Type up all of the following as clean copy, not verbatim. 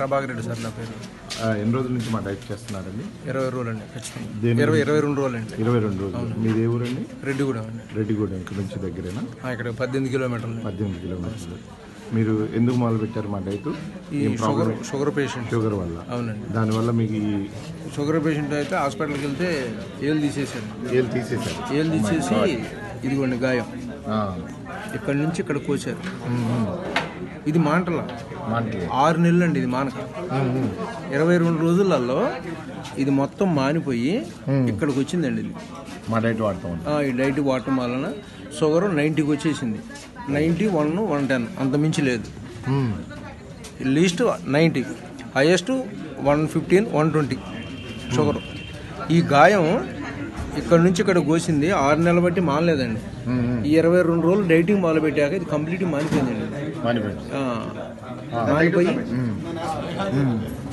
Prabhakar Reddy sir నా పేరు. ఎన్ని రోజుల నుంచి మా డైట్ చేస్తున్నారండి? 20 రోజులండి. ఖచ్చితంగా 22 రోజులండి. 22 రోజులు. మీది ఏ ఊరండి? రెడ్డిగూడెం అండి. రెడ్డిగూడెం ఇక్కడ నుంచి దగ్గరేనా? ఇక్కడ 18 కిలోమీటర్లు. 18 కిలోమీటర్లు. మీరు ఎందుకు మొదలు పెట్టారు మా డైట్? ఈ షుగర్ పేషెంట్. షుగర్ వల్ల? అవునండి. దానివల్ల మీకు ఈ షుగర్ పేషెంట్ అయితే హాస్పిటల్కి వెళ్తే ఏళ్ళు తీసేసి ఇదిగోండి గాయం, ఇక్కడ నుంచి ఇక్కడ కోసారు. ఇది మాంటల 6 నెలలు అండి. ఇది మానక 22 రోజులలో ఇది మొత్తం మానిపోయి ఇక్కడికి వచ్చిందండి. ఇది మా డైట్ వాడతాం. ఈ డైట్ వాడటం వలన షుగర్ 90కి వచ్చేసింది. 90, 110 అంత మించి లేదు. Least 90, highest 115, 120 sugar. ఈ గాయం ఇక్కడ నుంచి ఇక్కడ కోసింది 6 నెలలు బట్టి మానలేదండి. ఈ 22 రోజులు డైటింగ్ మొదలు పెట్టాక ఇది కంప్లీట్ మానిపోయిందండి.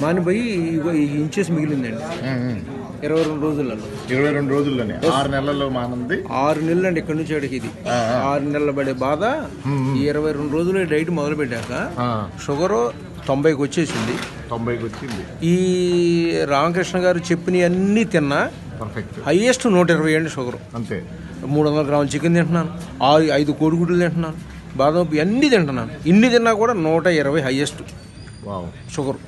మానిపోయి ఇంచెస్ మిగిలిందండి. 22 రోజులలో 6 నెలల్లో మానంది. 6 నెలలు అండి. ఇక్కడ నుంచి అడిగి ఇది 6 నెలలు పడే బాధ. ఈ 22 రోజులు డైట్ మొదలు పెట్టాక షుగరు 90కి వచ్చేసింది. 90కి వచ్చింది. ఈ రామకృష్ణ గారు చెప్పినవన్నీ తిన్నా హైయెస్ట్ 120 అండి షుగర్. అంతే. 300 గ్రాముల చికెన్ తింటున్నాను, 5 కోడిగుడ్లు తింటున్నాను, బాదం అన్నీ తింటున్నాను. ఇన్ని తిన్నా కూడా 120 హైయెస్ట్ షుగర్.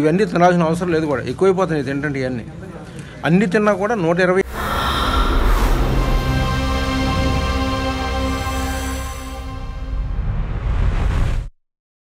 ఇవన్నీ తినాల్సిన అవసరం లేదు కూడా, ఎక్కువైపోతున్నాయి తింటే. ఇవన్నీ తిన్నా కూడా 120